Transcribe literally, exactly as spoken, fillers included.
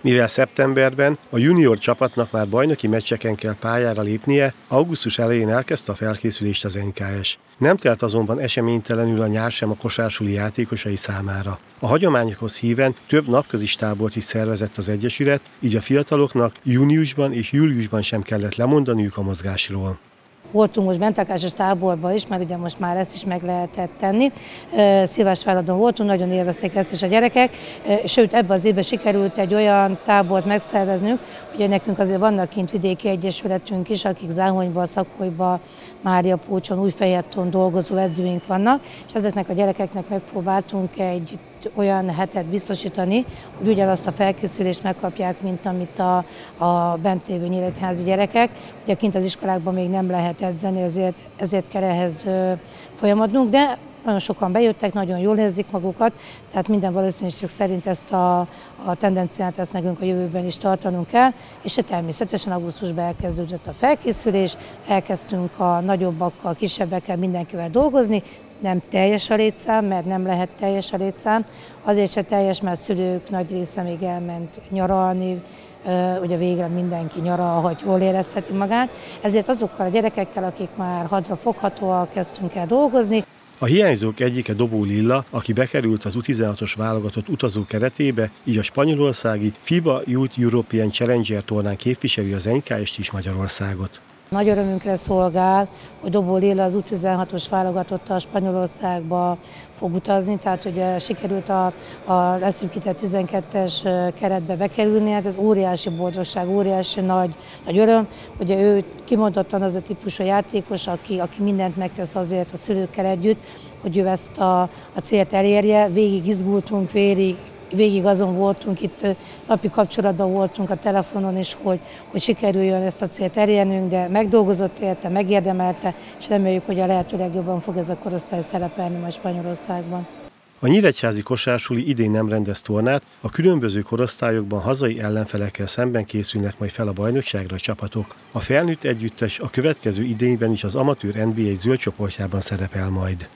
Mivel szeptemberben a junior csapatnak már bajnoki meccseken kell pályára lépnie, augusztus elején elkezdte a felkészülést az en ká es. Nem telt azonban eseménytelenül a nyár sem a kosársuli játékosai számára. A hagyományokhoz híven több napközis tábort is szervezett az egyesület, így a fiataloknak júniusban és júliusban sem kellett lemondaniuk a mozgásról. Voltunk most bentlakásos táborban is, mert ugye most már ezt is meg lehetett tenni. Szilvásváradon voltunk, nagyon élvezték ezt is a gyerekek, sőt ebben az évben sikerült egy olyan tábort megszerveznünk, ugye nekünk azért vannak kint vidéki egyesületünk is, akik Záhonyban, Szakolyban, Mária Pócson, Újfehérton dolgozó edzőink vannak, és ezeknek a gyerekeknek megpróbáltunk egy olyan hetet biztosítani, hogy ugyanazt a felkészülést megkapják, mint amit a, a bent lévő nyíregyházi gyerekek. Ugye kint az iskolákban még nem lehet edzeni, ezért, ezért kell ehhez folyamodnunk, de nagyon sokan bejöttek, nagyon jól érzik magukat, tehát minden valószínűség szerint ezt a, a tendenciát ezt nekünk a jövőben is tartanunk kell, és természetesen augusztusban elkezdődött a felkészülés, elkezdtünk a nagyobbakkal, kisebbekkel, mindenkivel dolgozni. Nem teljes a létszám, mert nem lehet teljes a létszám, azért se teljes, mert szülők nagy része még elment nyaralni, ugye végre mindenki nyaral, hogy jól érezheti magát, ezért azokkal a gyerekekkel, akik már hadra foghatóak, kezdtünk el dolgozni. A hiányzók egyike Dobó Lilla, aki bekerült az u tizenhatos válogatott utazó keretébe, így a spanyolországi FIBA Youth European Challenger tornán képviseli az en ká est is Magyarországot. Nagy örömünkre szolgál, hogy Dobó Lilla az u tizenhatos válogatotta a Spanyolországba fog utazni, tehát ugye sikerült a, a leszűkített tizenkettes keretbe bekerülni, hát ez óriási boldogság, óriási nagy, nagy öröm. Ugye ő kimondottan az a típusú játékos, aki, aki mindent megtesz azért a szülőkkel együtt, hogy ő ezt a, a célt elérje, végig izgultunk, vérig. Végig azon voltunk, itt napi kapcsolatban voltunk a telefonon is, hogy, hogy sikerüljön ezt a célt elérnünk, de megdolgozott érte, megérdemelte, és reméljük, hogy a lehető legjobban fog ez a korosztály szerepelni majd Spanyolországban. A nyíregyházi kosársuli idén nem rendez tornát, a különböző korosztályokban hazai ellenfelekkel szemben készülnek majd fel a bajnokságra a csapatok. A felnőtt együttes a következő idényben is az amatőr en bé á zöld csoportjában szerepel majd.